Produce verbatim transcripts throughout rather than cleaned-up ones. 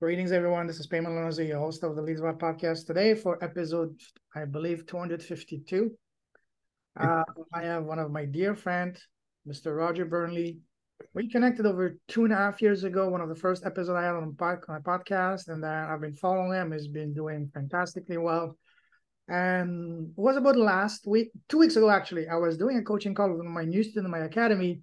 Greetings, everyone. This is Payman Alonso, your host of the Leads Web Podcast. Today for episode, I believe, two hundred fifty-two, uh, I have one of my dear friends, Mister Roger Burnley. We connected over two and a half years ago, one of the first episodes I had on my podcast, and then I've been following him. He's been doing fantastically well. And it was about last week, two weeks ago, actually, I was doing a coaching call with my new student in my academy.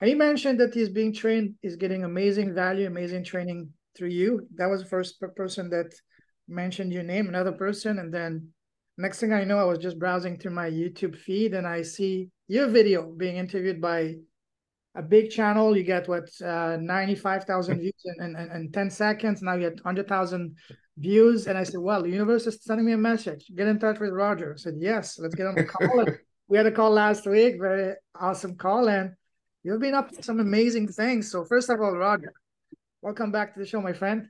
And he mentioned that he's being trained, is getting amazing value, amazing training through you. That was the first person that mentioned your name, another person. And then next thing I know, I was just browsing through my YouTube feed and I see your video being interviewed by a big channel. You get what, uh, ninety-five thousand views in, in, in ten seconds. Now you get one hundred thousand views. And I said, well, the universe is sending me a message. Get in touch with Roger. I said, yes, let's get on the call. And we had a call last week, very awesome call. And you've been up to some amazing things. So first of all, Roger, welcome back to the show, my friend.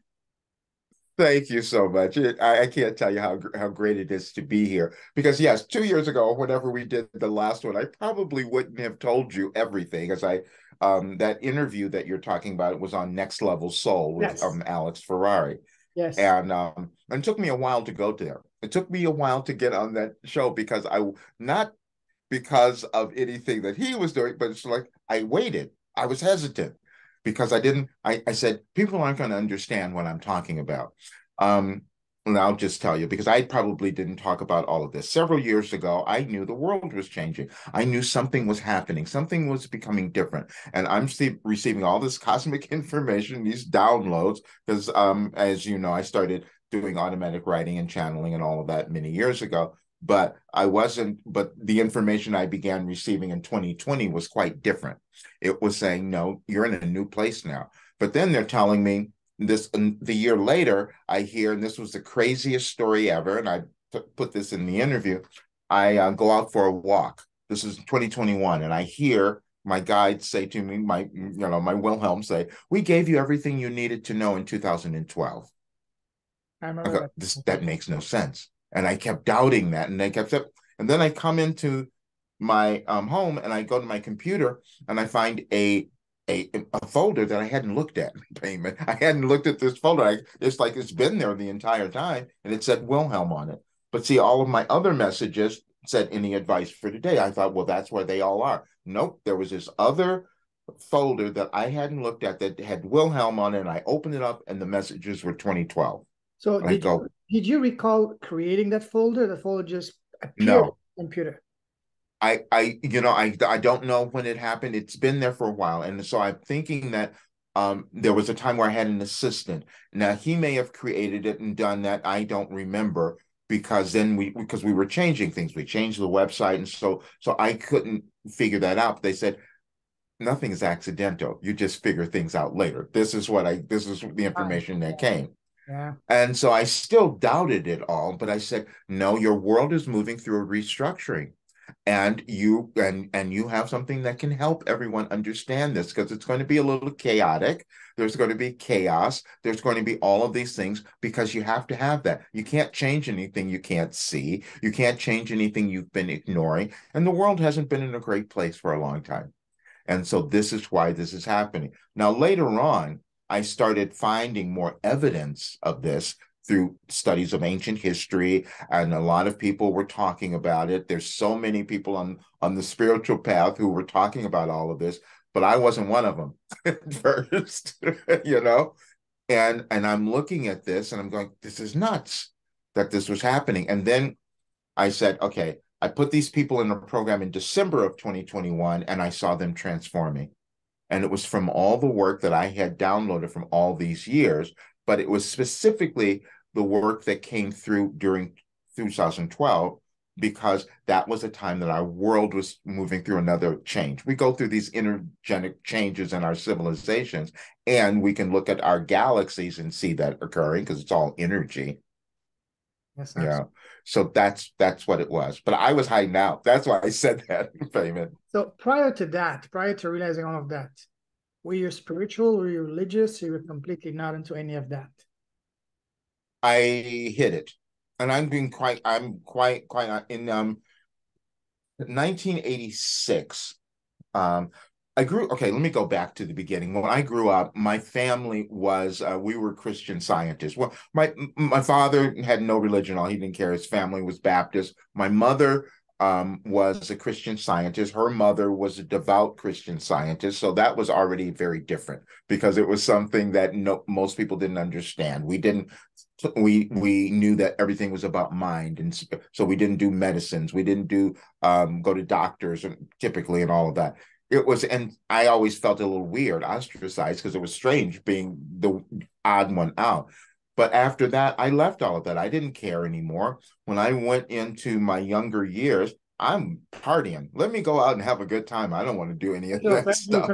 Thank you so much. It, I, I can't tell you how, how great it is to be here. Because yes, two years ago, whenever we did the last one, I probably wouldn't have told you everything, as I um, that interview that you're talking about was on Next Level Soul with yes. um, Alex Ferrari. Yes. And, um, and it took me a while to go there. It took me a while to get on that show because I, not because of anything that he was doing, but it's like I waited. I was hesitant because I didn't, I, I said, people aren't going to understand what I'm talking about. Um, and I'll just tell you, because I probably didn't talk about all of this. Several years ago, I knew the world was changing. I knew something was happening. Something was becoming different. And I'm receiving all this cosmic information, these downloads, because um, as you know, I started doing automatic writing and channeling and all of that many years ago. But I wasn't, but the information I began receiving in twenty twenty was quite different. It was saying, no, you're in a new place now. But then they're telling me this, the year later, I hear, and this was the craziest story ever, and I put this in the interview, I uh, go out for a walk. This is twenty twenty-one, and I hear my guide say to me, my, you know, my Wilhelm say, we gave you everything you needed to know in two thousand twelve. I remember I go, that. This, that makes no sense. And I kept doubting that, and I kept up. And then I come into my um, home, and I go to my computer, and I find a a, a folder that I hadn't looked at. Payment. I hadn't looked at this folder. I, it's like it's been there the entire time, and it said Wilhelm on it. But see, all of my other messages said any advice for today. I thought, well, that's where they all are. Nope, there was this other folder that I hadn't looked at that had Wilhelm on it, and I opened it up, and the messages were twenty twelve. So did, go, you, did you recall creating that folder? The folder just appeared no. on the computer. I, I, you know, I, I don't know when it happened. It's been there for a while. And so I'm thinking that um, there was a time where I had an assistant. Now, he may have created it and done that. I don't remember because then we, because we were changing things. We changed the website. And so, so I couldn't figure that out. They said, nothing is accidental. You just figure things out later. This is what I, this is the information that came. Yeah. And so I still doubted it all, but I said, no, your world is moving through a restructuring, and you and and you have something that can help everyone understand this, because it's going to be a little chaotic. There's going to be chaos. There's going to be all of these things, because you have to have that. You can't change anything you can't see. You can't change anything you've been ignoring. And the world hasn't been in a great place for a long time. And so this is why this is happening. Now, later on, I started finding more evidence of this through studies of ancient history, and a lot of people were talking about it. There's so many people on, on the spiritual path who were talking about all of this, but I wasn't one of them at first, you know? And, and I'm looking at this, and I'm going, this is nuts that this was happening. And then I said, okay, I put these people in a program in December of twenty twenty-one, and I saw them transforming. And it was from all the work that I had downloaded from all these years, but it was specifically the work that came through during two thousand twelve, because that was a time that our world was moving through another change. We go through these energetic changes in our civilizations, and we can look at our galaxies and see that occurring, because it's all energy. Yes, yeah. So that's that's what it was. But I was hiding out. That's why I said that, Payman. So prior to that, prior to realizing all of that, were you spiritual? Were you religious? You were completely not into any of that. I hid it, and I'm being quite. I'm quite quite in um. nineteen eighty-six, um, I grew, okay, let me go back to the beginning. When I grew up, my family was, uh, we were Christian Scientists. Well, my my father had no religion at all. He didn't care. His family was Baptist. My mother um, was a Christian Scientist. Her mother was a devout Christian Scientist. So that was already very different because it was something that no, most people didn't understand. We didn't, we we knew that everything was about mind. And so we didn't do medicines. We didn't do, um, go to doctors and typically and all of that. It was, and I always felt a little weird, ostracized, because it was strange being the odd one out. But after that, I left all of that. I didn't care anymore. When I went into my younger years, I'm partying. Let me go out and have a good time. I don't want to do any of that You're stuff.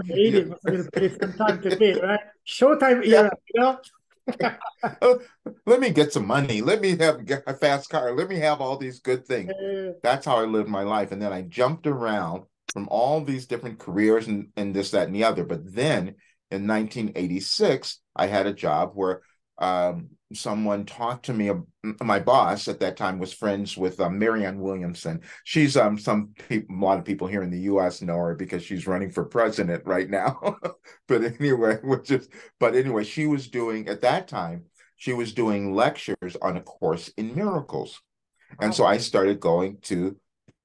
Showtime era, you know? Let me get some money. Let me have a fast car. Let me have all these good things. That's how I lived my life. And then I jumped around from all these different careers and, and this, that, and the other. But then in nineteen eighty-six, I had a job where um, someone talked to me. Uh, my boss at that time was friends with uh, Marianne Williamson. She's um, some people, a lot of people here in the U S know her because she's running for president right now. but anyway, which is, but anyway, she was doing, at that time, she was doing lectures on A Course in Miracles. And so I started going to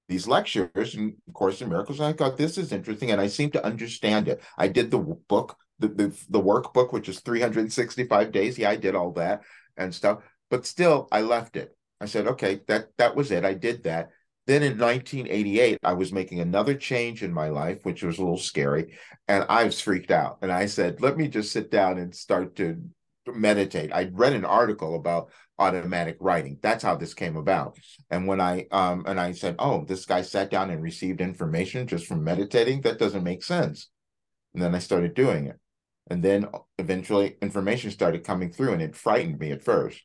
these lectures and Course in Miracles, and I thought, this is interesting, and I seem to understand it. I did the book, the, the, the workbook, which is three hundred sixty-five days. Yeah, I did all that and stuff, but still, I left it. I said, okay, that, that was it. I did that. Then in nineteen eighty-eight, I was making another change in my life, which was a little scary, and I was freaked out, and I said, let me just sit down and start to meditate. I read an article about automatic writing. That's how this came about. And when I um and I said, oh, this guy sat down and received information just from meditating. That doesn't make sense. And then I started doing it. And then eventually information started coming through, and it frightened me at first.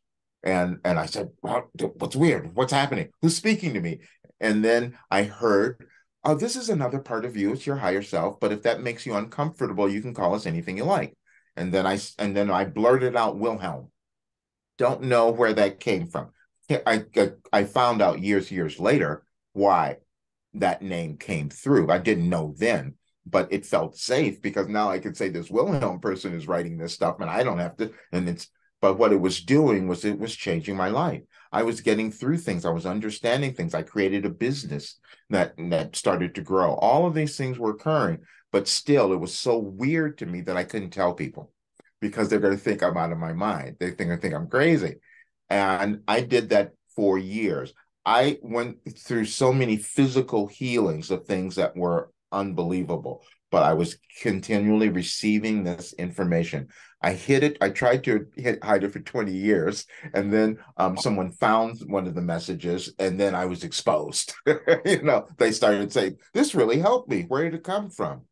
And and I said, well, what's weird? What's happening? Who's speaking to me? And then I heard, oh, this is another part of you. It's your higher self. But if that makes you uncomfortable, you can call us anything you like. And then I and then I blurted out Wilhelm. Don't know where that came from. I, I I found out years years later why that name came through. I didn't know then, but it felt safe because now I could say this Wilhelm person is writing this stuff, and I don't have to. And it's but what it was doing was it was changing my life. I was getting through things. I was understanding things. I created a business that that started to grow. All of these things were occurring. But still, it was so weird to me that I couldn't tell people because they're going to think I'm out of my mind. They think I think I'm crazy. And I did that for years. I went through so many physical healings of things that were unbelievable, but I was continually receiving this information. I hid it. I tried to hit, hide it for twenty years. And then um, someone found one of the messages, and then I was exposed. You know, they started saying, this really helped me. Where did it come from?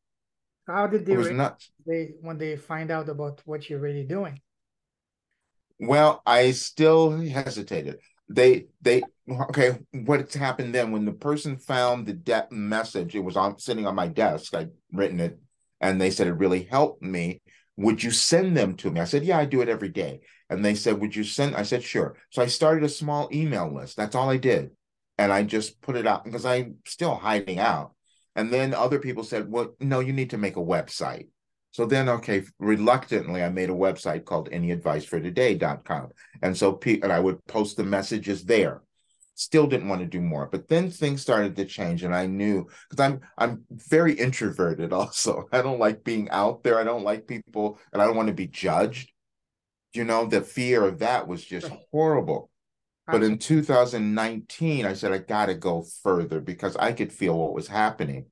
How did they, they when they find out about what you're really doing? Well, I still hesitated. They, they, okay, what's happened then when the person found the de- message, it was on sitting on my desk, I'd written it, and they said, it really helped me. Would you send them to me? I said, yeah, I do it every day. And they said, would you send? I said, sure. So I started a small email list. That's all I did. And I just put it out because I'm still hiding out. And then other people said, well, no, you need to make a website. So then, okay, reluctantly, I made a website called any advice for today dot com. And so and I would post the messages there. Still didn't want to do more. But then things started to change. And I knew, because I'm, I'm very introverted also. I don't like being out there. I don't like people. And I don't want to be judged. You know, the fear of that was just horrible. But in two thousand nineteen, I said, I got to go further because I could feel what was happening.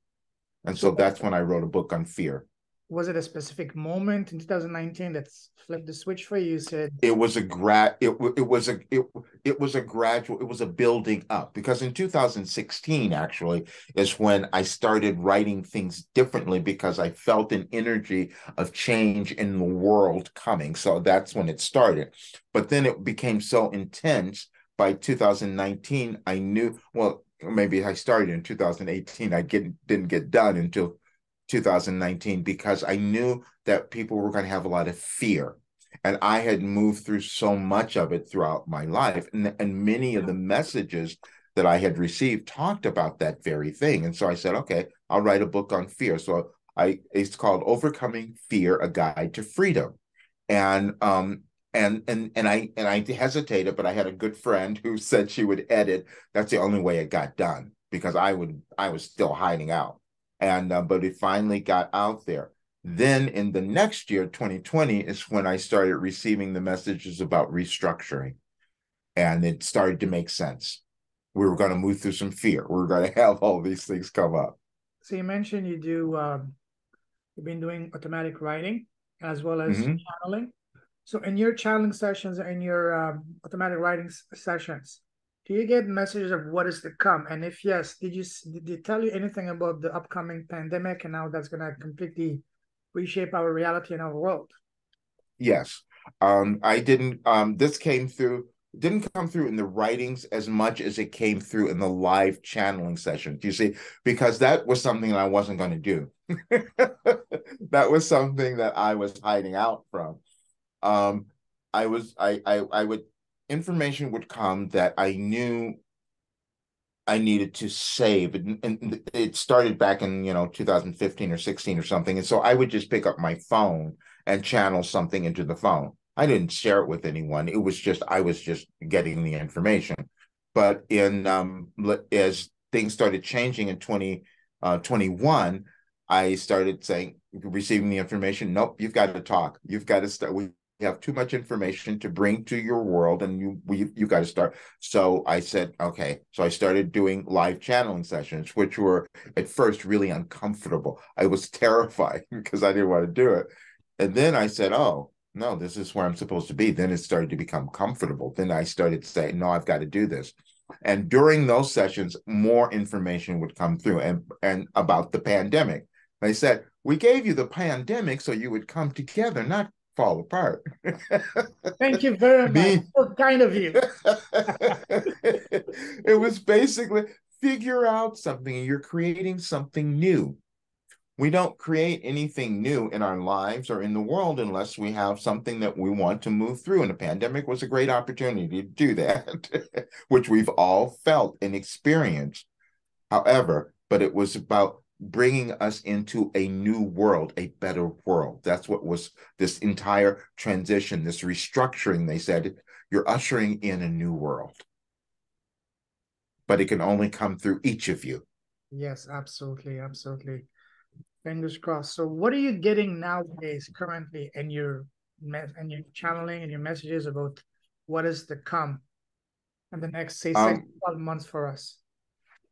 And so that's when I wrote a book on fear. Was it a specific moment in two thousand nineteen that flipped the switch for you? You said it was a gra- it, it was a it, it was a gradual, it was a building up, because in two thousand sixteen, actually, is when I started writing things differently because I felt an energy of change in the world coming. So that's when it started. But then it became so intense. By two thousand nineteen, I knew, well, maybe I started in two thousand eighteen. I get, didn't get done until two thousand nineteen because I knew that people were going to have a lot of fear. And I had moved through so much of it throughout my life. And, and many of the messages that I had received talked about that very thing. And so I said, okay, I'll write a book on fear. So I it's called Overcoming Fear, A Guide to Freedom. And um and and and I and I hesitated, but I had a good friend who said she would edit. That's the only way it got done, because I would I was still hiding out. And uh, but it finally got out there. Then in the next year, twenty twenty, is when I started receiving the messages about restructuring, and it started to make sense. We were going to move through some fear. We were going to have all these things come up. So you mentioned you do um, you've been doing automatic writing as well as mm-hmm. channeling. So in your channeling sessions, in your um, automatic writing sessions, do you get messages of what is to come? And if yes, did you did they tell you anything about the upcoming pandemic and how that's going to completely reshape our reality and our world? Yes. Um, I didn't, um, this came through, didn't come through in the writings as much as it came through in the live channeling session. Do you see? Because that was something that I wasn't going to do. That was something that I was hiding out from. Um, I was, I, I, I would, information would come that I knew I needed to save, and, and it started back in, you know, two thousand fifteen or sixteen or something. And so I would just pick up my phone and channel something into the phone. I didn't share it with anyone. It was just, I was just getting the information. But in um, as things started changing in twenty twenty-one, I started saying, receiving the information, nope, you've got to talk. You've got to start. We have too much information to bring to your world, and you we, you got to start. So I said, okay. So I started doing live channeling sessions, which were at first really uncomfortable. I was terrified because I didn't want to do it. And then I said, oh, no, this is where I'm supposed to be. Then it started to become comfortable. Then I started saying, no, I've got to do this. And during those sessions, more information would come through and, and about the pandemic. They said, we gave you the pandemic so you would come together, not fall apart. Thank you very much. So kind of you. It was basically figure out something. You're creating something new. We don't create anything new in our lives or in the world unless we have something that we want to move through. And the pandemic was a great opportunity to do that, which we've all felt and experienced. However, but it was about bringing us into a new world, a better world. That's what was this entire transition, this restructuring. They said, you're ushering in a new world. But it can only come through each of you. Yes, absolutely, absolutely. Fingers crossed. So what are you getting nowadays currently in your, in your channeling and your messages about what is to come in the next, say, um, six, twelve months for us?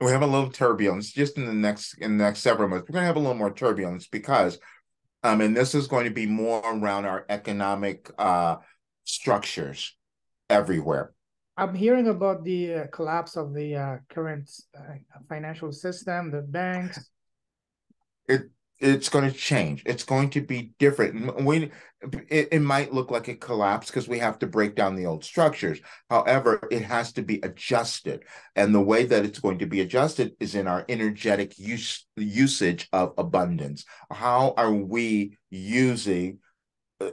We have a little turbulence just in the next in the next several months. We're going to have a little more turbulence because, um, and this is going to be more around our economic uh, structures everywhere. I'm hearing about the uh, collapse of the uh, current uh, financial system, the banks. It it's going to change. It's going to be different. We it, it might look like a collapse because we have to break down the old structures. However, it has to be adjusted, and the way that it's going to be adjusted is in our energetic use usage of abundance. How are we using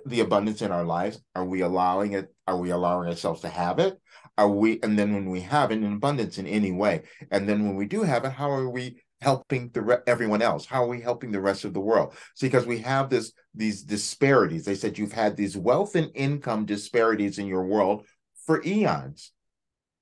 the abundance in our lives? Are we allowing it? Are we allowing ourselves to have it? Are we? And then when we have it in abundance in any way, and then when we do have it, how are we helping the re everyone else? How are we helping the rest of the world? See, because we have this these disparities. They said you've had these wealth and income disparities in your world for eons,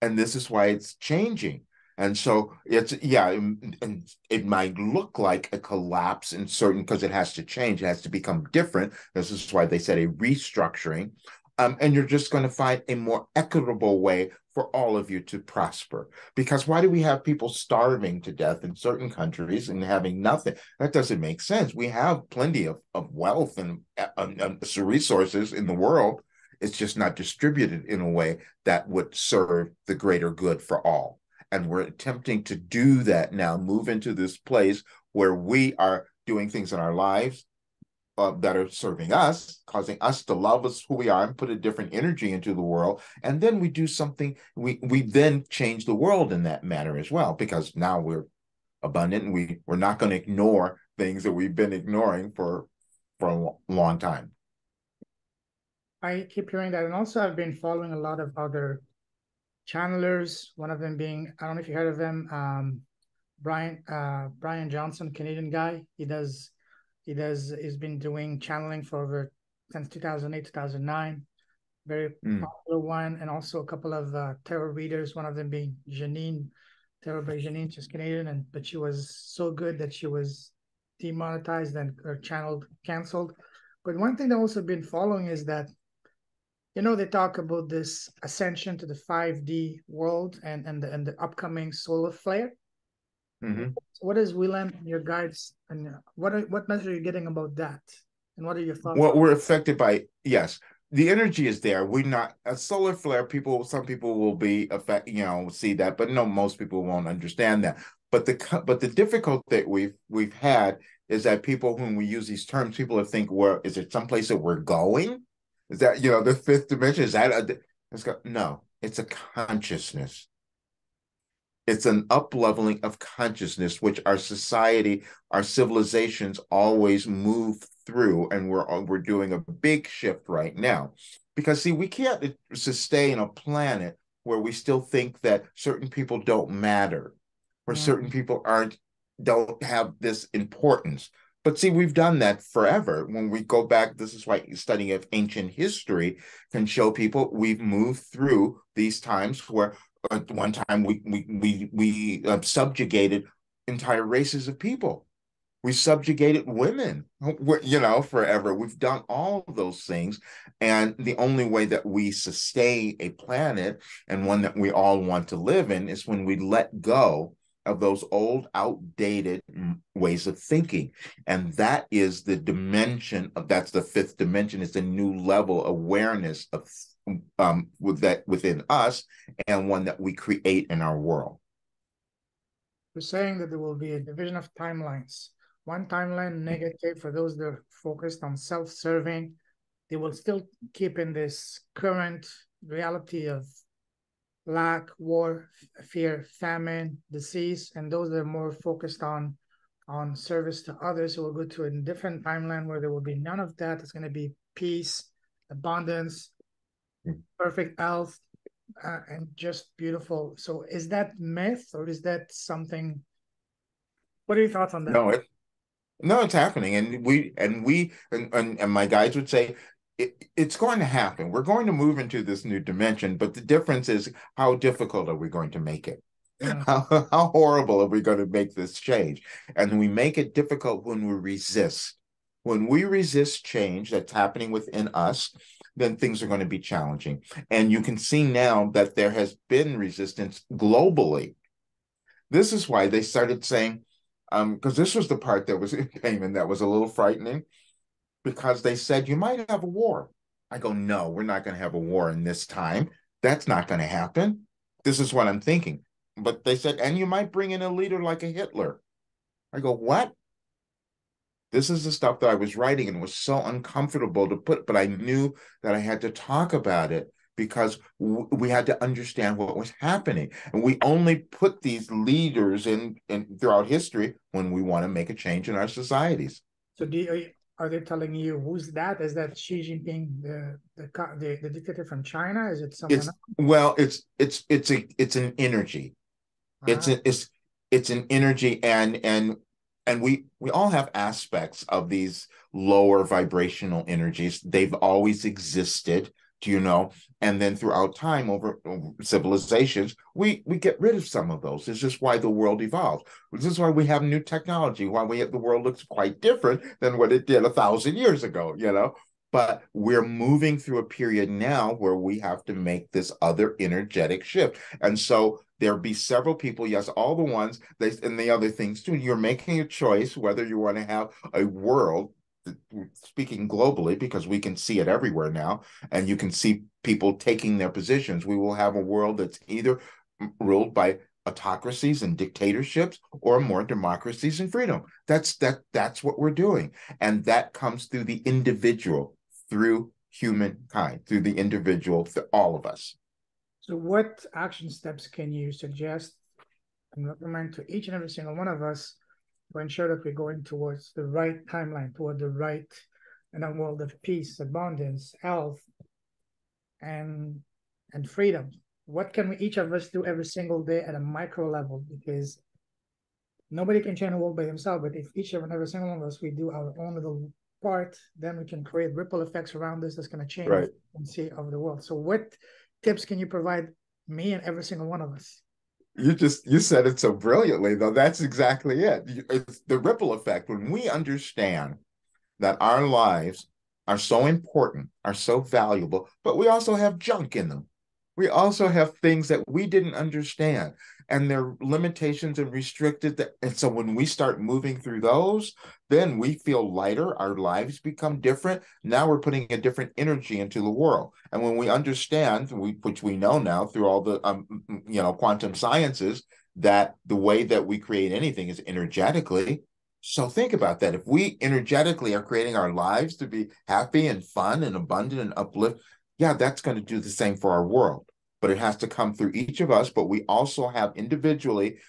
and this is why it's changing. And so it's yeah, and it, it might look like a collapse in certain because it has to change. It has to become different. This is why they said a restructuring, um, and you're just going to find a more equitable way for all of you to prosper. Because why do we have people starving to death in certain countries and having nothing? That doesn't make sense. We have plenty of, of wealth and uh, resources in the world. It's just not distributed in a way that would serve the greater good for all. And we're attempting to do that now, move into this place where we are doing things in our lives Uh, that are serving us, causing us to love us who we are and put a different energy into the world. And then we do something, we we then change the world in that manner as well, because now we're abundant and we, we're not going to ignore things that we've been ignoring for, for a long time. I keep hearing that. And also I've been following a lot of other channelers, one of them being, I don't know if you heard of him, um, Brian, uh, Brian Johnson, Canadian guy. He does He does, he's been doing channeling for over since two thousand eight, two thousand nine, very mm. popular one, and also a couple of uh, tarot readers, one of them being Janine, Tarot by Janine. She's Canadian, and but she was so good that she was demonetized and her channel canceled. But one thing that I've also been following is that, you know, they talk about this ascension to the five D world and and the, and the upcoming solar flare. Mm-hmm. What is Wilhelm and your guides, and what are, what message are you getting about that, and what are your thoughts? Well, we're affected by, yes, the energy is there. We're not a solar flare. People, some people will be affect, you know, see that, but no, most people won't understand that. But the but the difficulty that we've we've had is that people, when we use these terms, people think, well, is it someplace that we're going? Is that, you know, the fifth dimension? Is that a, it's got, no? It's a consciousness. It's an up-leveling of consciousness, which our society, our civilizations always move through, and we're we're doing a big shift right now. Because, see, we can't sustain a planet where we still think that certain people don't matter, or yeah. certain people aren't don't have this importance. But, see, we've done that forever. When we go back, this is why studying of ancient history can show people we've moved through these times where, at one time, we we we we uh, subjugated entire races of people. We subjugated women. We're, you know, forever. We've done all of those things, and the only way that we sustain a planet and one that we all want to live in is when we let go of those old, outdated ways of thinking. And that is the dimension of that's the fifth dimension. It's a new level awareness of Um, with that within us, and one that we create in our world. We're saying that there will be a division of timelines. One timeline negative for those that are focused on self-serving. They will still keep in this current reality of lack, war, fear, famine, disease, and those that are more focused on on service to others will go to a different timeline where there will be none of that. It's going to be peace, abundance, perfect health, uh, and just beautiful. So is that myth, or is that something? What are your thoughts on that? No, it, no, it's happening, and we and we and and, and my guides would say it, it's going to happen. We're going to move into this new dimension, but the difference is, how difficult are we going to make it? Yeah. How, how horrible are we going to make this change? And we make it difficult when we resist. When we resist change that's happening within us, then things are going to be challenging. And you can see now that there has been resistance globally. This is why they started saying, um, because this was the part that was in Payman that was a little frightening, because they said, you might have a war. I go, no, we're not going to have a war in this time. That's not going to happen. This is what I'm thinking. But they said, and you might bring in a leader like a Hitler. I go, what? This is the stuff that I was writing, and it was so uncomfortable to put, but I knew that I had to talk about it, because w we had to understand what was happening. And we only put these leaders in, in throughout history when we want to make a change in our societies. So do you, are, you, are they telling you who's that? Is that Xi Jinping, the the, the, the dictator from China? Is it someone else? Well, it's it's it's a it's an energy. Uh-huh. It's a, it's it's an energy, and and. And we, we all have aspects of these lower vibrational energies. They've always existed, do you know? And then throughout time, over, over civilizations, we, we get rid of some of those. It's just why the world evolves. This is why we have new technology, why we have, the world looks quite different than what it did a thousand years ago, you know? But we're moving through a period now where we have to make this other energetic shift. And so there'll be several people, yes, all the ones, they, and the other things too. You're making a choice whether you want to have a world, speaking globally, because we can see it everywhere now, and you can see people taking their positions. We will have a world that's either ruled by autocracies and dictatorships, or more democracies and freedom. That's, that, that's what we're doing. And that comes through the individual, through humankind, through the individual, through all of us. So what action steps can you suggest and recommend to each and every single one of us to ensure that we're going towards the right timeline, toward the right, and a world of peace, abundance, health, and, and freedom? What can we, each of us, do every single day at a micro level? Because nobody can change the world by themselves, but if each and every single one of us, we do our own little part, then we can create ripple effects around us that's going to change right. and see of the world. So what tips can you provide me and every single one of us? You just, you said it so brilliantly, though. That's exactly it. It's the ripple effect. When we understand that our lives are so important, are so valuable, but we also have junk in them. We also have things that we didn't understand, and their limitations and restricted. That, and so when we start moving through those, then we feel lighter. Our lives become different. Now we're putting a different energy into the world. And when we understand, we, which we know now through all the um, you know quantum sciences, that the way that we create anything is energetically. So think about that. If we energetically are creating our lives to be happy and fun and abundant and uplift, yeah, that's going to do the same for our world. But it has to come through each of us. But we also have individually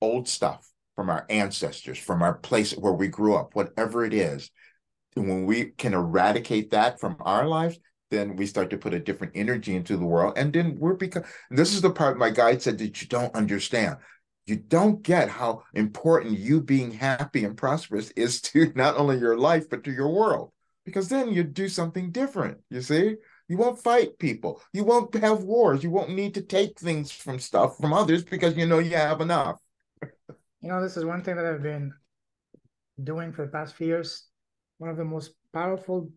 old stuff from our ancestors, from our place where we grew up, whatever it is. And when we can eradicate that from our lives, then we start to put a different energy into the world. And then we're become. This is the part my guide said that you don't understand. You don't get how important you being happy and prosperous is to not only your life, but to your world. Because then you do something different, you see? You won't fight people. You won't have wars. You won't need to take things from stuff from others because you know you have enough. You know, this is one thing that I've been doing for the past few years. One of the most powerful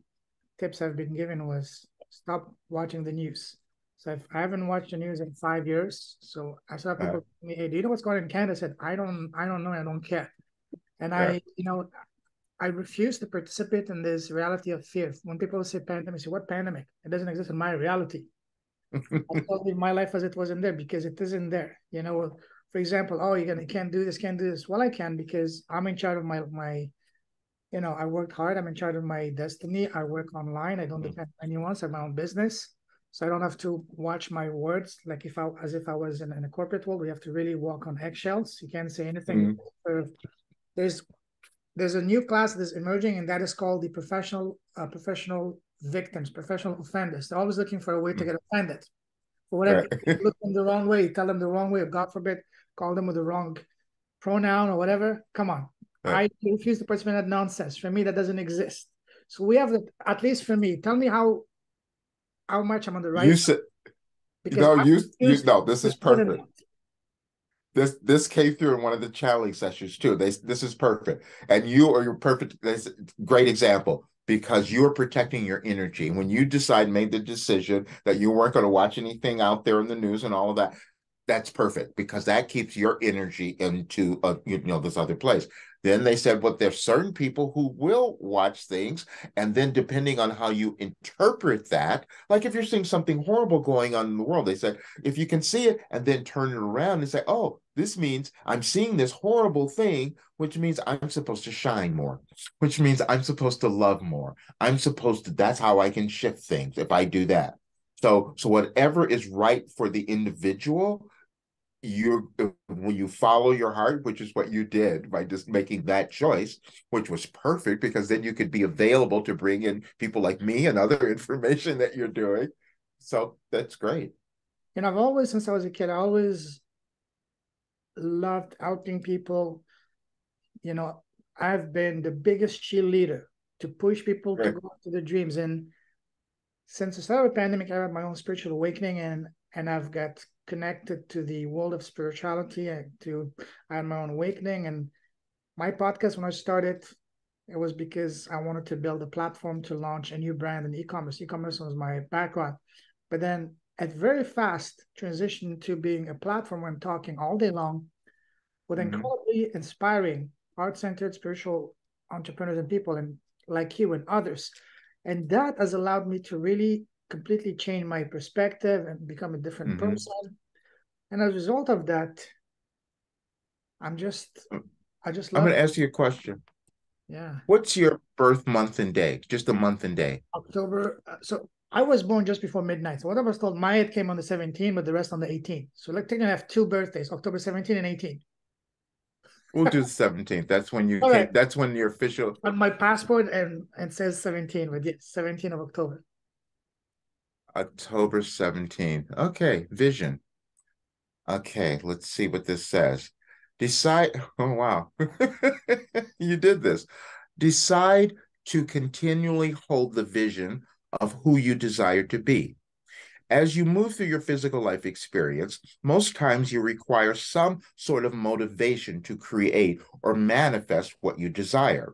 tips I've been given was stop watching the news. So if I haven't watched the news in five years. So I saw people tell me, "Hey, do you know what's going on in Canada?" I said, "I don't, I don't know. I don't care." And yeah. I, you know, I refuse to participate in this reality of fear. When people say pandemic, I say, what pandemic? It doesn't exist in my reality. I told you my life as it wasn't there because it isn't there. You know, for example, oh, you're gonna can't do this, can't do this. Well, I can because I'm in charge of my my. You know, I worked hard. I'm in charge of my destiny. I work online. I don't mm-hmm. depend on anyone. So I have my own business, so I don't have to watch my words like if I as if I was in, in a corporate world. We have to really walk on eggshells. You can't say anything. Mm-hmm. There's There's a new class that's emerging, and that is called the professional uh, professional victims, professional offenders. They're always looking for a way to get offended. For whatever, right. Look them the wrong way, tell them the wrong way, or God forbid, call them with the wrong pronoun or whatever. Come on. Right. I refuse to participate in that nonsense. For me, that doesn't exist. So we have, the, at least for me, tell me how how much I'm on the right. You said, no, you, you, no, this is perfect. This this came through in one of the channeling sessions too. They, this is perfect. And you are your perfect, that's a great example because you are protecting your energy. When you decide, made the decision that you weren't going to watch anything out there in the news and all of that, that's perfect because that keeps your energy into a, you know this other place. Then they said, well, there's certain people who will watch things. And then depending on how you interpret that, like if you're seeing something horrible going on in the world, they said, if you can see it and then turn it around and say, oh, this means I'm seeing this horrible thing, which means I'm supposed to shine more, which means I'm supposed to love more. I'm supposed to, that's how I can shift things if I do that. So, so whatever is right for the individual, you when you follow your heart, which is what you did by just making that choice, which was perfect because then you could be available to bring in people like me and other information that you're doing. So that's great. And I've always, since I was a kid, I always loved helping people. You know, I've been the biggest cheerleader to push people right. to go after their dreams. And since the start of the pandemic, I had my own spiritual awakening, and and I've got connected to the world of spirituality and to I had my own awakening. And my podcast, when I started, it was because I wanted to build a platform to launch a new brand in e-commerce. E-commerce was my background. But then it very fast transitioned to being a platform where I'm talking all day long with mm-hmm. incredibly inspiring, heart-centered spiritual entrepreneurs and people and like you and others. And that has allowed me to really completely change my perspective and become a different mm-hmm. person. And as a result of that, I'm just, I just love I'm going to ask you a question. Yeah. What's your birth month and day? Just a month and day. October. Uh, so I was born just before midnight. So what I was told, my it came on the seventeenth, but the rest on the eighteenth. So like technically I have two birthdays, October seventeenth and eighteenth. We'll do the seventeenth. That's when you, came, right. that's when your official. On my passport and, and says seventeen, but yes, seventeenth of October. October seventeenth. Okay, vision. Okay, let's see what this says. Decide, oh, wow, you did this. Decide to continually hold the vision of who you desire to be. As you move through your physical life experience, most times you require some sort of motivation to create or manifest what you desire.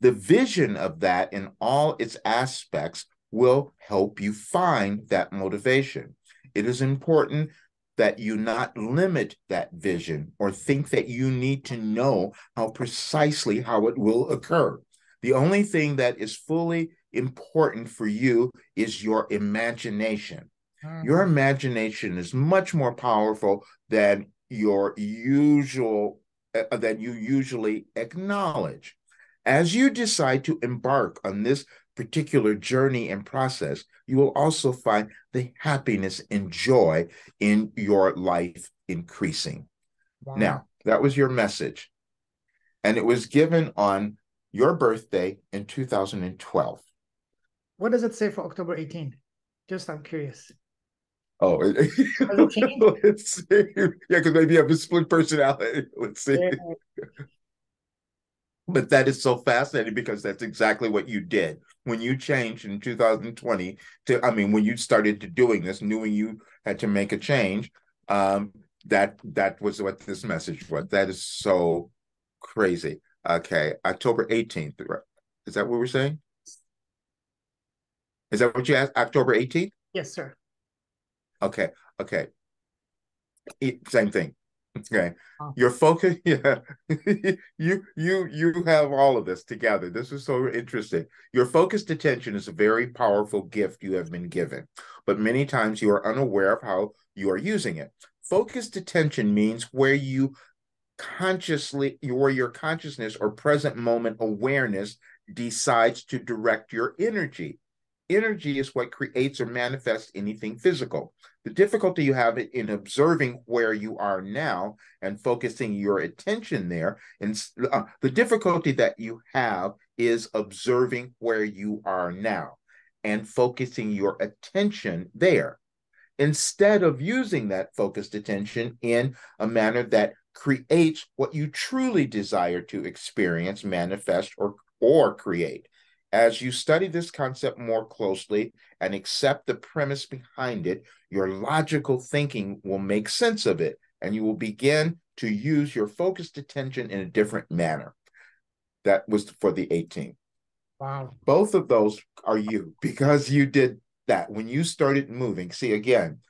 The vision of that in all its aspects will help you find that motivation. It is important that you not limit that vision or think that you need to know how precisely how it will occur. The only thing that is fully important for you is your imagination. Mm-hmm. Your imagination is much more powerful than your usual, uh, than you usually acknowledge. As you decide to embark on this particular journey and process, you will also find the happiness and joy in your life increasing. Wow. Now, that was your message. And it was given on your birthday in two thousand twelve. What does it say for October eighteenth? Just, I'm curious. Oh, it, it let's see. Yeah, because maybe I have a split personality. Let's see. Yeah. But that is so fascinating, because that's exactly what you did when you changed in two thousand twenty to, I mean, when you started to doing this, knowing you had to make a change. Um, that, that was what this message was. That is so crazy. Okay. October eighteenth. Right? Is that what we're saying? Is that what you asked? October eighteenth? Yes, sir. Okay. Okay. Same thing. Okay. Oh. Your focus, yeah. you you you have all of this together. This is so interesting. Your focused attention is a very powerful gift you have been given, but many times you are unaware of how you are using it. Focused attention means where you consciously, where your consciousness or present moment awareness decides to direct your energy. Energy is what creates or manifests anything physical. The difficulty you have in observing where you are now and focusing your attention there, and uh, the difficulty that you have is observing where you are now and focusing your attention there, instead of using that focused attention in a manner that creates what you truly desire to experience, manifest, or, or create. As you study this concept more closely and accept the premise behind it, your logical thinking will make sense of it, and you will begin to use your focused attention in a different manner. That was for the eighteenth. Wow. Both of those are you, because you did that when you started moving. See, again,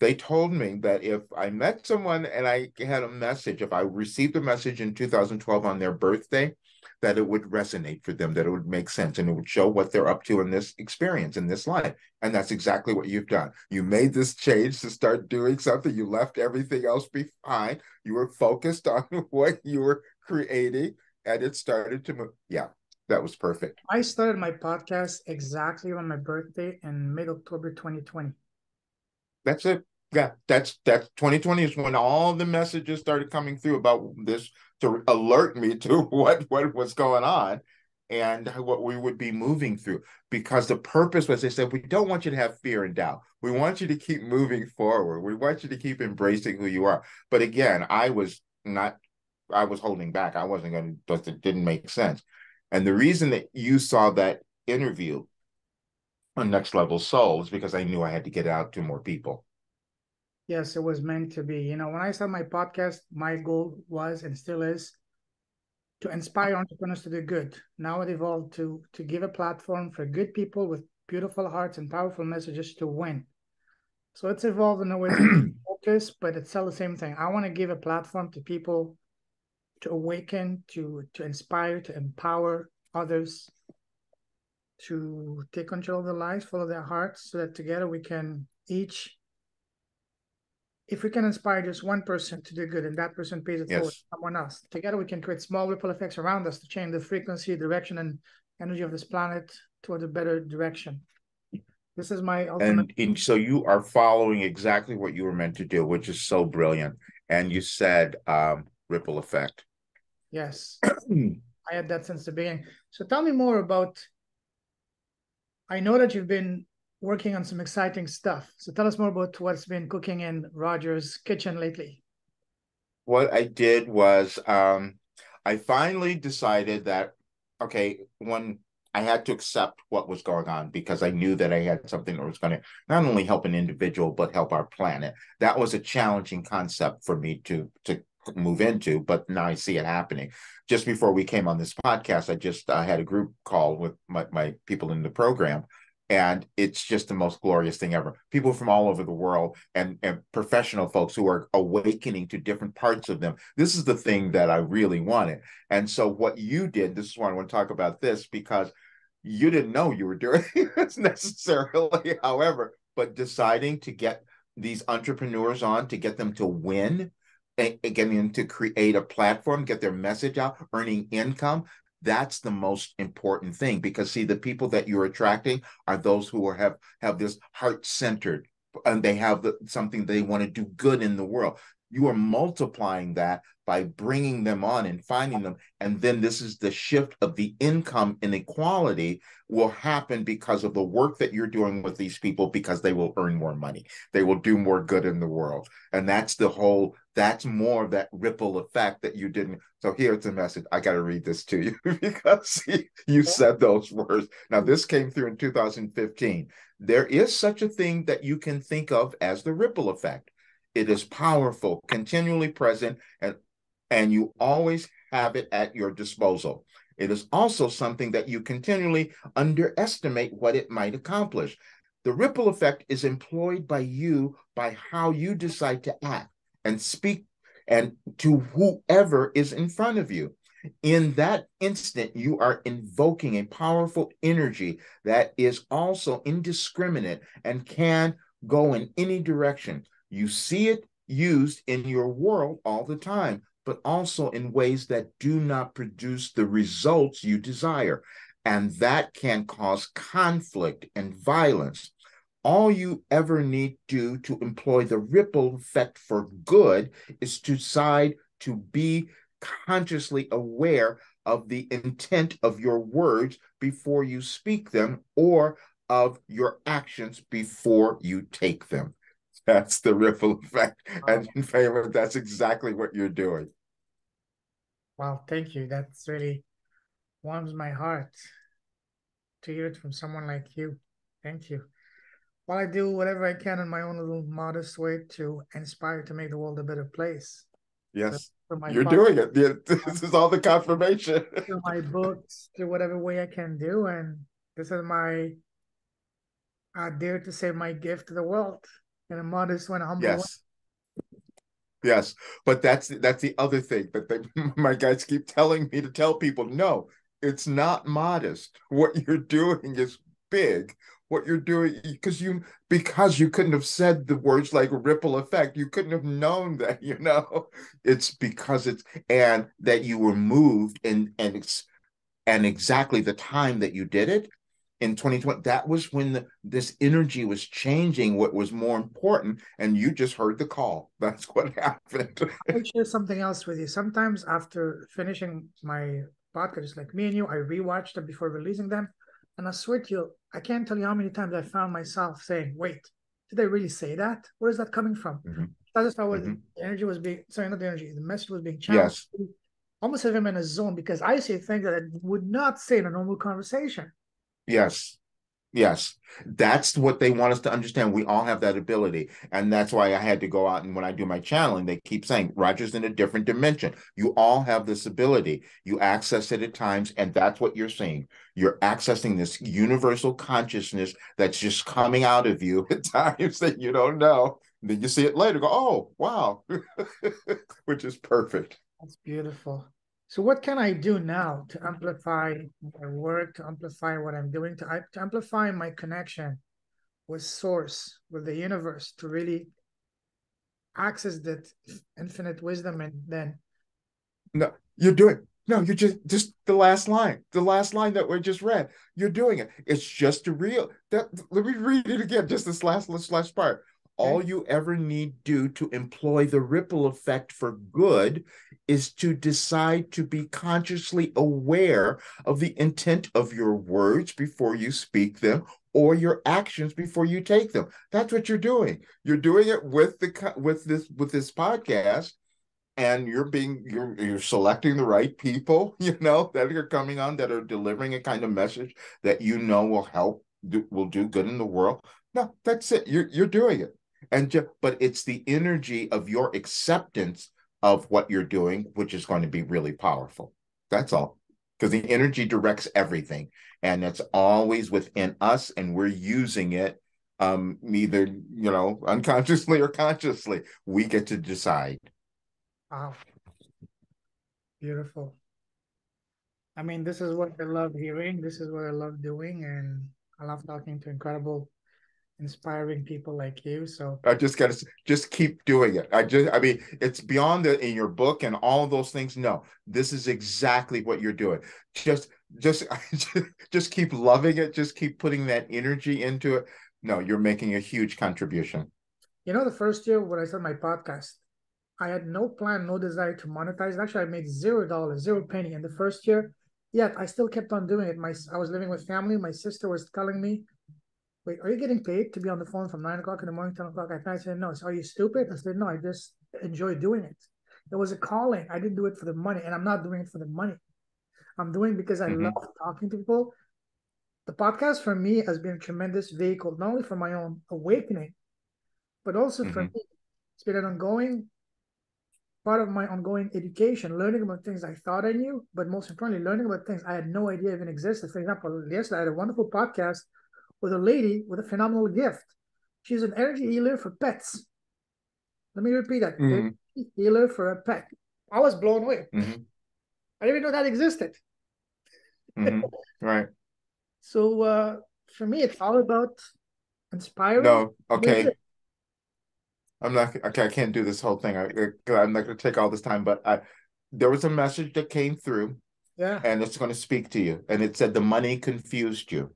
they told me that if I met someone and I had a message, if I received a message in two thousand twelve on their birthday, that it would resonate for them, that it would make sense, and it would show what they're up to in this experience, in this life. And that's exactly what you've done. You made this change to start doing something. You left everything else behind. You were focused on what you were creating, and it started to move. Yeah, that was perfect. I started my podcast exactly on my birthday in mid-October twenty twenty. That's it. Yeah, that's, that's twenty twenty is when all the messages started coming through about this, to alert me to what, what was going on and what we would be moving through. Because the purpose was, they said, we don't want you to have fear and doubt. We want you to keep moving forward. We want you to keep embracing who you are. But again, I was not, I was holding back. I wasn't going to, just, it didn't make sense. And the reason that you saw that interview on Next Level Soul is because I knew I had to get out to more people. Yes, it was meant to be. You know, when I started my podcast, my goal was and still is to inspire entrepreneurs to do good. Now it evolved to to give a platform for good people with beautiful hearts and powerful messages to win. So it's evolved in a way to focus, but it's still the same thing. I want to give a platform to people to awaken, to to inspire, to empower others to take control of their lives, follow their hearts, so that together we can each, if we can inspire just one person to do good and that person pays it forward to someone else, together we can create small ripple effects around us to change the frequency, direction, and energy of this planet toward a better direction. This is my ultimate... And, and so you are following exactly what you were meant to do, which is so brilliant. And you said um, ripple effect. Yes. I had that since the beginning. So tell me more about... I know that you've been working on some exciting stuff. So tell us more about what's been cooking in Roger's kitchen lately. what I did was um, I finally decided that, okay, when I had to accept what was going on, because I knew that I had something that was going to not only help an individual, but help our planet. That was a challenging concept for me to, to move into, but now I see it happening. Just before we came on this podcast, I just uh, had a group call with my, my people in the program, and it's just the most glorious thing ever. People from all over the world, and, and professional folks who are awakening to different parts of them. This is the thing that I really wanted. And so what you did, this is why I want to talk about this, because you didn't know you were doing this necessarily, however, but deciding to get these entrepreneurs on, to get them to win, and, and getting them to create a platform, get their message out, earning income. That's the most important thing, because see, the people that you're attracting are those who are, have have this heart centered, and they have the, something they want to do good in the world. You are multiplying that by bringing them on and finding them. And then this is the shift of the income inequality will happen because of the work that you're doing with these people, because they will earn more money. They will do more good in the world. And that's the whole, that's more of that ripple effect that you didn't. So here's the message. I got to read this to you because you said those words. Now, this came through in two thousand fifteen. There is such a thing that you can think of as the ripple effect. It is powerful, continually present, and, and you always have it at your disposal. It is also something that you continually underestimate what it might accomplish. The ripple effect is employed by you by how you decide to act and speak and to whoever is in front of you. In that instant, you are invoking a powerful energy that is also indiscriminate and can go in any direction. You see it used in your world all the time, but also in ways that do not produce the results you desire. And that can cause conflict and violence. All you ever need to do to employ the ripple effect for good is to decide to be consciously aware of the intent of your words before you speak them, or of your actions before you take them. That's the ripple effect. And in favor, that's exactly what you're doing. Well, thank you. That's really warms my heart to hear it from someone like you. Thank you. Well, I do whatever I can in my own little modest way to inspire, to make the world a better place. Yes, so you're podcast, doing it. Yeah, this is all the confirmation. Through my books, through whatever way I can do. And this is my, I dare to say, my gift to the world. And a modest one, a humble one. Yes. Yes. But that's that's the other thing that they, my guys keep telling me to tell people. No, it's not modest. What you're doing is big. What you're doing, because you because you couldn't have said the words like ripple effect. You couldn't have known that, you know. It's because it's, and that you were moved, and and it's and exactly the time that you did it. In twenty twenty, that was when the, this energy was changing what was more important, and you just heard the call. That's what happened. I'll share something else with you. Sometimes after finishing my podcast, like me and you, I rewatched them before releasing them, and I swear to you, I can't tell you how many times I found myself saying, wait, did I really say that? Where is that coming from? Mm-hmm. I just thought mm-hmm. the energy was being, sorry, not the energy, the message was being challenged. Yes. Almost as if I'm in a zone, because I say things that I would not say in a normal conversation. Yes. Yes. That's what they want us to understand. We all have that ability. And that's why I had to go out. And when I do my channeling, they keep saying, Roger's in a different dimension. You all have this ability. You access it at times. And that's what you're seeing. You're accessing this universal consciousness that's just coming out of you at times that you don't know. And then you see it later. Go, oh, wow. Which is perfect. That's beautiful. So what can I do now to amplify my work, to amplify what I'm doing, to, to amplify my connection with source, with the universe, to really access that infinite wisdom? And then no, you're doing no, you just just the last line, the last line that we just read. You're doing it. It's just a real. That, let me read it again. Just this last this last part. All you ever need do to employ the ripple effect for good is to decide to be consciously aware of the intent of your words before you speak them, or your actions before you take them. That's what you're doing. You're doing it with the with this with this podcast, and you're being you're you're selecting the right people, you know, that are coming on, that are delivering a kind of message that you know will help, do, will do good in the world. No, that's it. You're you're doing it, and just, but it's the energy of your acceptance of what you're doing, which is going to be really powerful. That's all, because the energy directs everything, and it's always within us, and we're using it. Um, either, you know, unconsciously or consciously, we get to decide. Wow. Beautiful. I mean, this is what I love hearing. This is what I love doing. And I love talking to incredible, inspiring people like you. So I just got to just keep doing it. I just, I mean, it's beyond the, in your book and all of those things. No, this is exactly what you're doing. Just, just, just keep loving it. Just keep putting that energy into it. No, you're making a huge contribution. You know, the first year when I started my podcast, I had no plan, no desire to monetize. Actually, I made zero dollars, zero penny in the first year. Yet I still kept on doing it. My, I was living with family. My sister was telling me, wait, are you getting paid to be on the phone from nine o'clock in the morning, ten o'clock at night? I said, no. So are you stupid? I said, no, I just enjoy doing it. It was a calling. I didn't do it for the money, and I'm not doing it for the money. I'm doing it because I mm-hmm. love talking to people. The podcast for me has been a tremendous vehicle, not only for my own awakening, but also mm-hmm. for me. It's been an ongoing part of my ongoing education, learning about things I thought I knew, but most importantly, learning about things I had no idea even existed. For example, yesterday I had a wonderful podcast with a lady with a phenomenal gift. She's an energy healer for pets. Let me repeat that. Mm-hmm. Energy healer for a pet. I was blown away. Mm-hmm. I didn't even know that existed. Mm-hmm. Right. So uh, for me, it's all about inspiring. No, okay. I'm not, okay, I can't do this whole thing. I, I'm not going to take all this time, but I, there was a message that came through, yeah, and it's going to speak to you. And it said, the money confused you.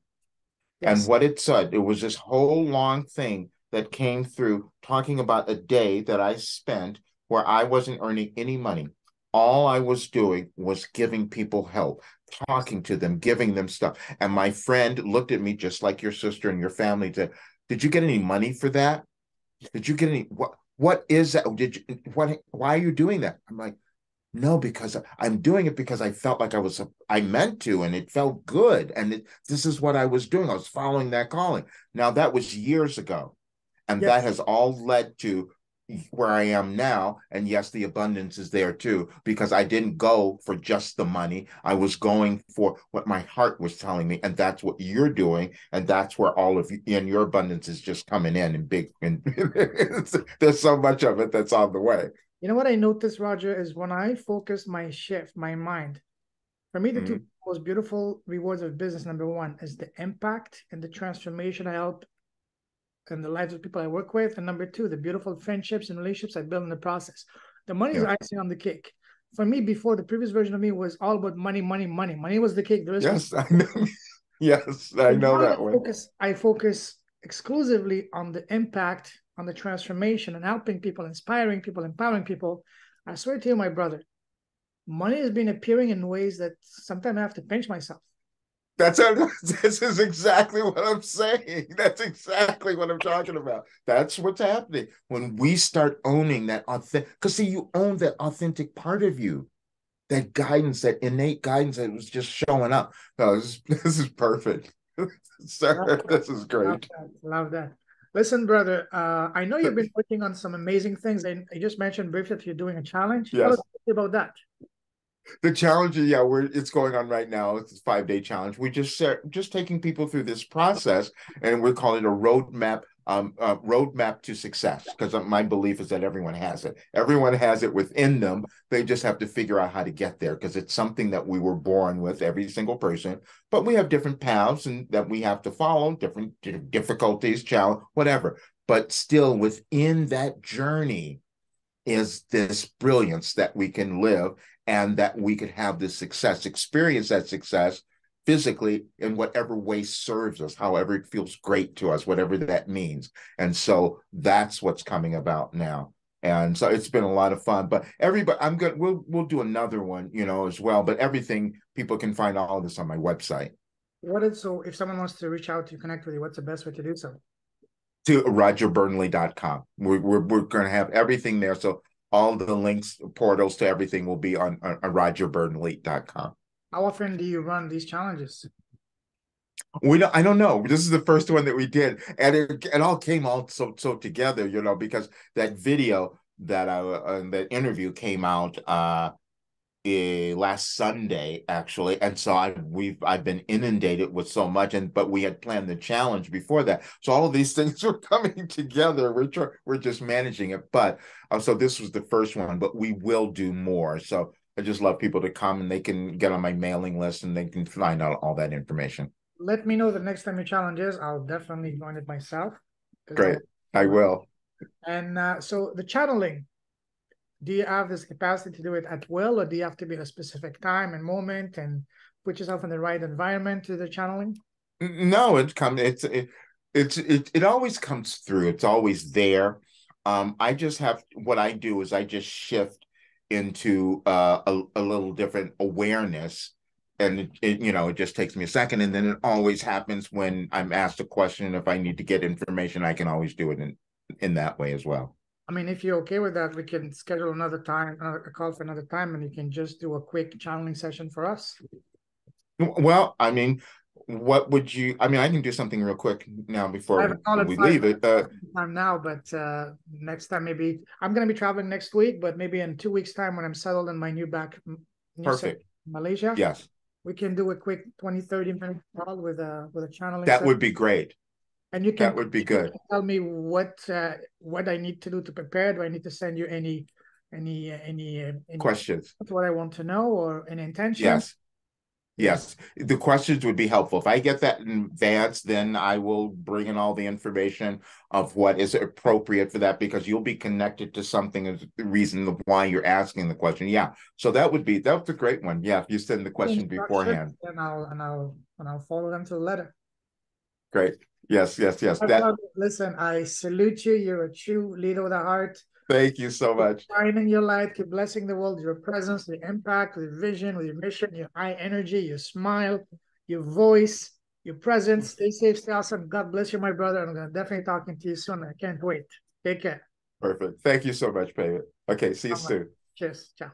Yes. And what it said, it was this whole long thing that came through talking about a day that I spent where I wasn't earning any money. All I was doing was giving people help, talking to them, giving them stuff. And my friend looked at me just like your sister and your family and said, did you get any money for that? Did you get any, what, what is that? Did you, what, why are you doing that? I'm like, no, because I'm doing it because I felt like I was, I meant to, and it felt good. And it, this is what I was doing. I was following that calling. Now that was years ago. And yes, that has all led to where I am now. And yes, the abundance is there too, because I didn't go for just the money. I was going for what my heart was telling me, and that's what you're doing, and that's where all of you and your abundance is just coming in and big, and there's so much of it that's on the way. You know what I noticed, Roger, is when I focused my shift, my mind, for me the mm-hmm. two most beautiful rewards of business, number one, is the impact and the transformation I help and the lives of people I work with. And number two, the beautiful friendships and relationships I build in the process. The money yeah. is icing on the cake. For me, before, the previous version of me was all about money, money, money. Money was the cake. There is yes, I know. yes, I know that I one. Focus, I focus exclusively on the impact, on the transformation, and helping people, inspiring people, empowering people. I swear to you, my brother, money has been appearing in ways that sometimes I have to pinch myself. That's how, this is exactly what I'm saying. That's exactly what I'm talking about. That's what's happening when we start owning that authentic. Because see, you own that authentic part of you, that guidance, that innate guidance that was just showing up. No, this, this is perfect, sir. This is great. Love that. Love that. Listen, brother. Uh, I know you've been working on some amazing things. I, I just mentioned briefly that you're doing a challenge. Yes. Tell us about that. The challenge, yeah, we're it's going on right now. It's a five-day challenge. We just just taking people through this process, and we're calling it a roadmap, um, a roadmap to success. Because my belief is that everyone has it. Everyone has it within them. They just have to figure out how to get there. Because it's something that we were born with, every single person. But we have different paths and that we have to follow, different difficulties, challenge, whatever. But still, within that journey is this brilliance that we can live. And that we could have this success, experience that success physically in whatever way serves us, however it feels great to us, whatever that means. And so that's what's coming about now. And so it's been a lot of fun. But everybody, I'm good. We'll we'll do another one, you know, as well. But everything, people can find all of this on my website. What is, so if someone wants to reach out to connect with you, what's the best way to do so? To Roger Burnley dot com. We're we're, we're going to have everything there. So all the links, portals to everything will be on, on, on Roger Burnley dot com. How often do you run these challenges? We don't, I don't know. This is the first one that we did, and it, it all came all so so together, you know, because that video that I uh, that interview came out uh, eh, last Sunday actually, and so I we've I've been inundated with so much, and but we had planned the challenge before that, so all of these things were coming together. We're tr we're just managing it, but uh, so this was the first one, but we will do more. So I just love people to come, and they can get on my mailing list, and they can find out all that information. Let me know the next time your challenge is. I'll definitely join it myself. Great. I will. And uh, so the channeling, do you have this capacity to do it at will, or do you have to be at a specific time and moment and put yourself in the right environment to the channeling? No, it comes, it's, it, it's, it, it always comes through. It's always there. Um, I just have, what I do is I just shift into uh, a, a little different awareness. And it, it, you know, it just takes me a second, and then it always happens when I'm asked a question. If I need to get information, I can always do it in in that way as well. I mean, if you're okay with that, we can schedule another time, a call for another time, and you can just do a quick channeling session for us. Well, I mean, what would you? I mean, I can do something real quick now before we leave it. Uh, time now, but uh, next time maybe I'm going to be traveling next week, but maybe in two weeks' time when I'm settled in my new back, new perfect Malaysia. Yes. We can do a quick twenty, thirty minute call with a with a channeling. That would be great. And you can that would be good. Tell me what uh, what I need to do to prepare. Do I need to send you any any any, any questions? What I want to know or an intention? Yes, yes. The questions would be helpful. If I get that in advance, then I will bring in all the information of what is appropriate for that, because you'll be connected to something as the reason of why you're asking the question. Yeah, so that would be that's a great one. Yeah, if you send the question beforehand, and I'll and I'll and I'll follow them to the letter. Great. Yes, yes, yes. That... Listen, I salute you. You're a true leader with a heart. Thank you so much. Keep shining your light, keep blessing the world. Your presence, the impact, the vision, with your mission, your high energy, your smile, your voice, your presence. Stay safe, stay awesome. God bless you, my brother. I'm going to definitely talking to you soon. I can't wait. Take care. Perfect. Thank you so much, Payman. Okay, see you soon. Cheers. Ciao.